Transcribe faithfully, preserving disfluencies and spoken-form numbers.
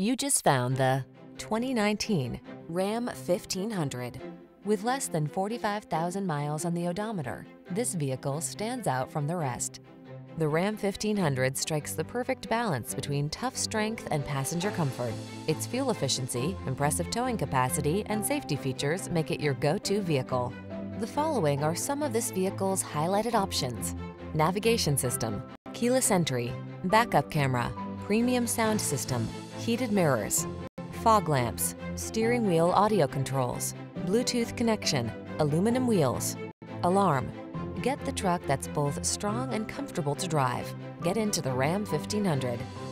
You just found the twenty nineteen Ram fifteen hundred. With less than forty-five thousand miles on the odometer, this vehicle stands out from the rest. The Ram fifteen hundred strikes the perfect balance between tough strength and passenger comfort. Its fuel efficiency, impressive towing capacity, and safety features make it your go-to vehicle. The following are some of this vehicle's highlighted options: navigation system, keyless entry, backup camera, premium sound system, heated mirrors, fog lamps, steering wheel audio controls, Bluetooth connection, aluminum wheels, alarm. Get the truck that's both strong and comfortable to drive. Get into the Ram fifteen hundred.